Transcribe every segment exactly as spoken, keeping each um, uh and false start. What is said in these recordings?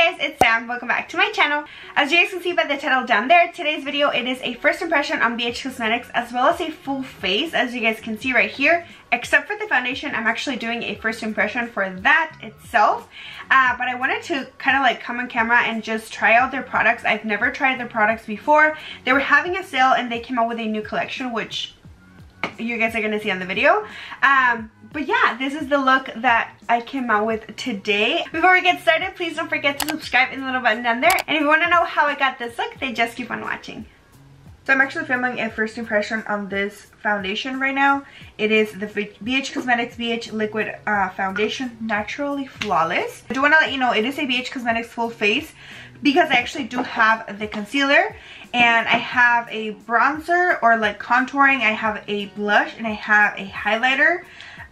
guys, it's Sam. Welcome back to my channel. As you guys can see by the title down there, today's video, it is a first impression on B H Cosmetics as well as a full face, as you guys can see right here. Except for the foundation, I'm actually doing a first impression for that itself. Uh, but I wanted to kind of like come on camera and just try out their products. I've never tried their products before. They were having a sale and they came out with a new collection, which you guys are gonna see on the video. Um, but yeah, this is the look that I came out with today. Before we get started, please don't forget to subscribe and the little button down there. And if you wanna know how I got this look, then just keep on watching. So I'm actually filming a first impression on this foundation right now. It is the B H Cosmetics B H Liquid uh, Foundation Naturally Flawless. I do want to let you know it is a B H Cosmetics full face because I actually do have the concealer and I have a bronzer or like contouring. I have a blush and I have a highlighter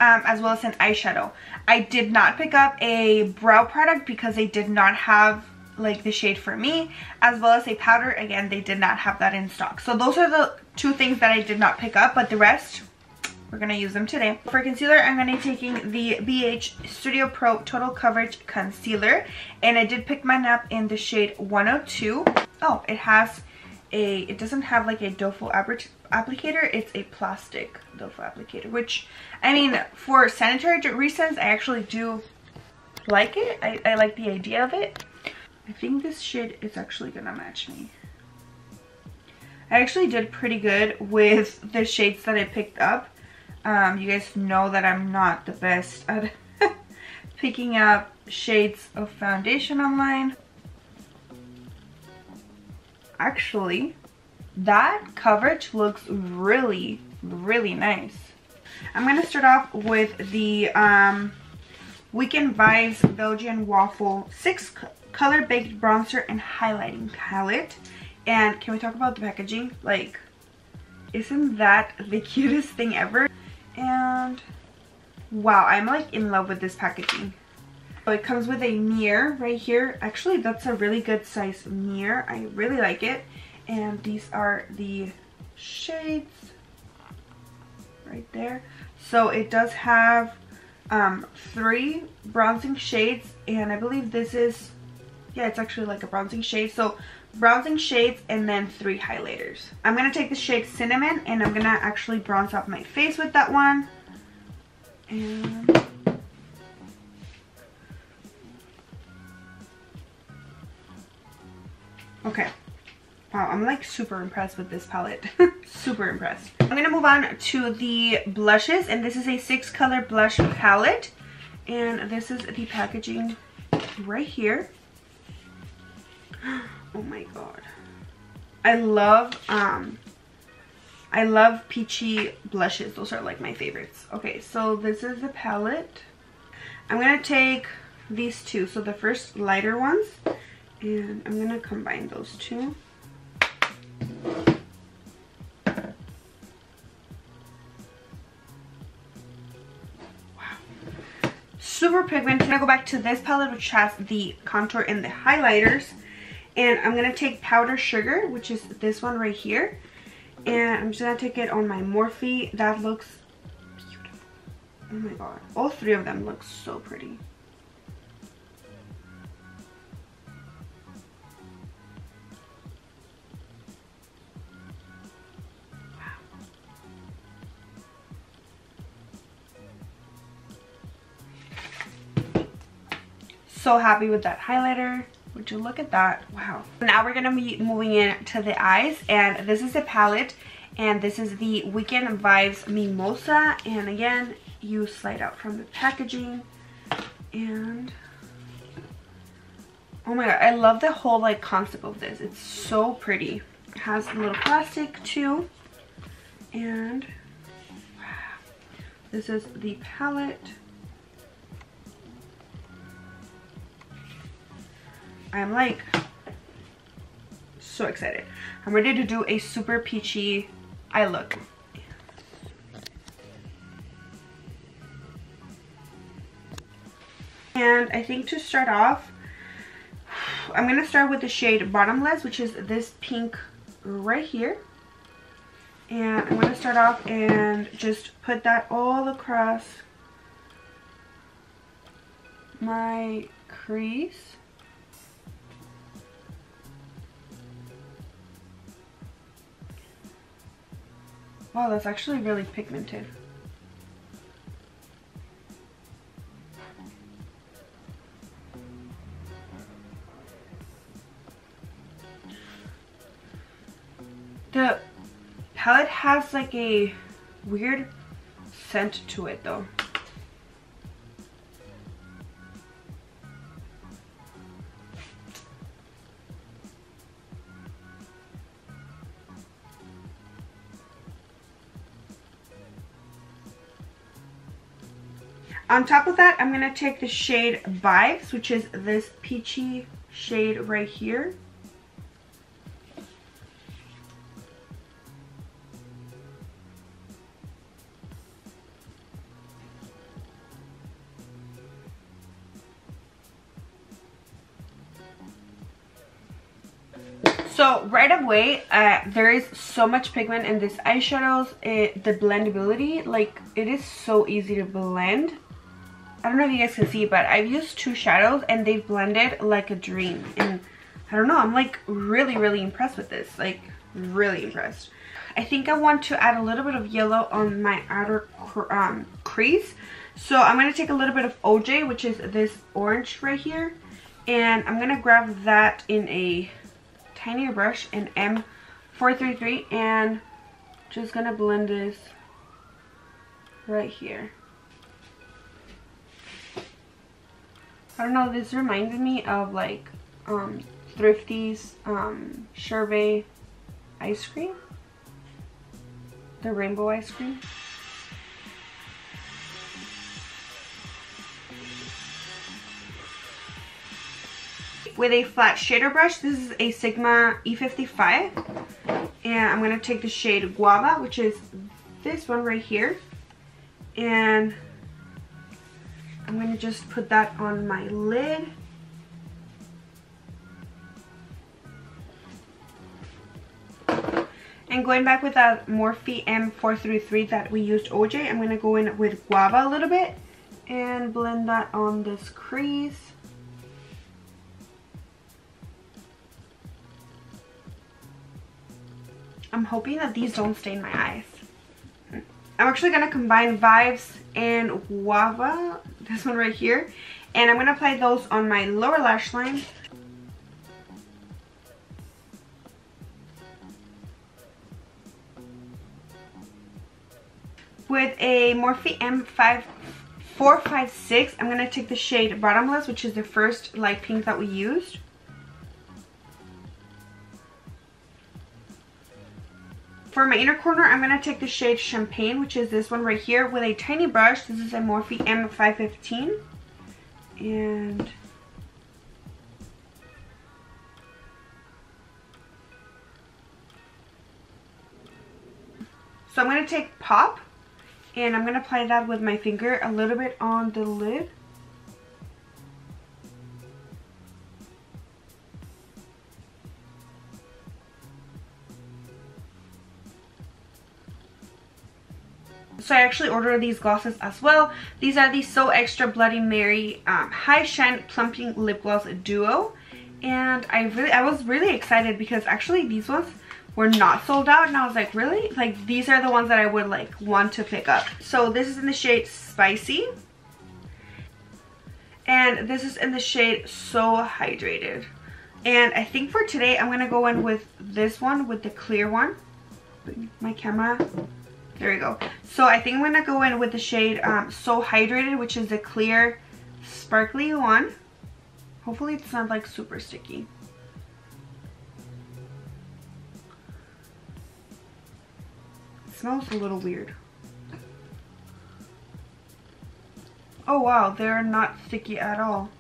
um, as well as an eyeshadow. I did not pick up a brow product because they did not have like the shade for me, as well as a powder. Again, they did not have that in stock, so those are the two things that I did not pick up, but the rest we're gonna use them today. For concealer, I'm gonna be taking the B H Studio Pro Total Coverage Concealer, and I did pick mine up in the shade one oh two. Oh, it has a it doesn't have like a doe-foot applicator, it's a plastic doe-foot applicator, which I mean, for sanitary reasons, I actually do like it. I, I like the idea of it. I think this shade is actually gonna match me. I actually did pretty good with the shades that I picked up. Um, you guys know that I'm not the best at picking up shades of foundation online. Actually, that coverage looks really, really nice. I'm gonna start off with the um, Weekend Vibes Belgian Waffle six Color Baked Bronzer and Highlighting Palette. And can we talk about the packaging? Like, isn't that the cutest thing ever? And wow, I'm like in love with this packaging. So it comes with a mirror right here. Actually, that's a really good size mirror. I really like it. And these are the shades right there. So it does have um, three bronzing shades. And I believe this is... yeah, it's actually like a bronzing shade. So bronzing shades and then three highlighters. I'm going to take the shade Cinnamon and I'm going to actually bronze up my face with that one. And okay. Wow, I'm like super impressed with this palette. Super impressed. I'm going to move on to the blushes. And this is a six color blush palette. And this is the packaging right here. Oh my god, I love um I love peachy blushes. Those are like my favorites. Okay, so this is the palette. I'm gonna take these two, so the first lighter ones, and I'm gonna combine those two. Wow, super pigmented. I'm gonna go back to this palette which has the contour and the highlighters. And I'm going to take Powder Sugar, which is this one right here. And I'm just going to take it on my Morphe. That looks beautiful. Oh my god. All three of them look so pretty. Wow. So happy with that highlighter. Would you look at that? Wow. Now we're gonna be moving in to the eyes, and this is the palette, and this is the Weekend Vibes Mimosa. And again, you slide out from the packaging, and oh my god, I love the whole like concept of this. It's so pretty. It has a little plastic too, and wow, this is the palette. I'm like so excited. I'm ready to do a super peachy eye look. And I think to start off, I'm going to start with the shade Bottomless, which is this pink right here. And I'm going to start off and just put that all across my crease. Wow, that's actually really pigmented. The palette has like a weird scent to it though. On top of that, I'm going to take the shade Vibes, which is this peachy shade right here. So right away, uh, there is so much pigment in these eyeshadows. It, the blendability, like it is so easy to blend. I don't know if you guys can see, but I've used two shadows and they've blended like a dream. And I don't know, I'm like really, really impressed with this. Like, really impressed. I think I want to add a little bit of yellow on my outer cr um, crease. So I'm going to take a little bit of O J, which is this orange right here. And I'm going to grab that in a tinier brush, an M four thirty-three. And just going to blend this right here. I don't know, this reminds me of like um, Thrifty's um, Sherbet ice cream. The rainbow ice cream. With a flat shader brush, this is a Sigma E fifty-five. And I'm going to take the shade Guava, which is this one right here. And I'm going to just put that on my lid. And going back with that Morphe M four thirty-three that we used O J, I'm going to go in with Guava a little bit and blend that on this crease. I'm hoping that these don't stain my eyes. I'm actually going to combine Vibes and Guava, this one right here, and I'm going to apply those on my lower lash line. With a Morphe M four fifty-six, I'm going to take the shade Bottomless, which is the first light pink that we used. For my inner corner, I'm going to take the shade Champagne, which is this one right here, with a tiny brush. This is a Morphe M five fifteen. And so I'm going to take Pop, and I'm going to apply that with my finger a little bit on the lid. So I actually ordered these glosses as well. These are the So Extra Bloody Mary um, High Shine Plumping Lip Gloss Duo. And I really, I was really excited because actually these ones were not sold out. And I was like, really? Like these are the ones that I would like want to pick up. So this is in the shade Spicy. And this is in the shade So Hydrated. And I think for today I'm going to go in with this one, with the clear one. My camera... There we go. So I think I'm going to go in with the shade um, So Hydrated, which is the clear sparkly one. Hopefully it's not like super sticky. It smells a little weird. Oh wow, they're not sticky at all.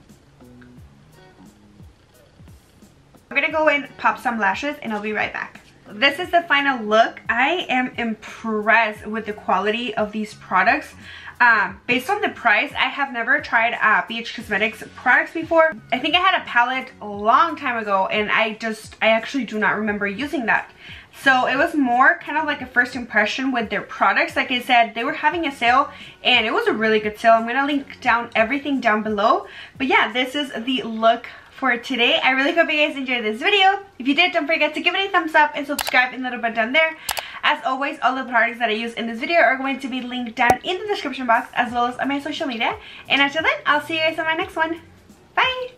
I'm going to go in, pop some lashes, and I'll be right back. This is the final look. I am impressed with the quality of these products. Um, based on the price, I have never tried uh, B H Cosmetics products before. I think I had a palette a long time ago and I just, I actually do not remember using that. So it was more kind of like a first impression with their products. Like I said, they were having a sale and it was a really good sale. I'm going to link down everything down below. But yeah, this is the look for today. I really hope you guys enjoyed this video. If you did, don't forget to give it a thumbs up and subscribe and little button down there. As always, all the products that I use in this video are going to be linked down in the description box, as well as on my social media. And until then, I'll see you guys on my next one. Bye!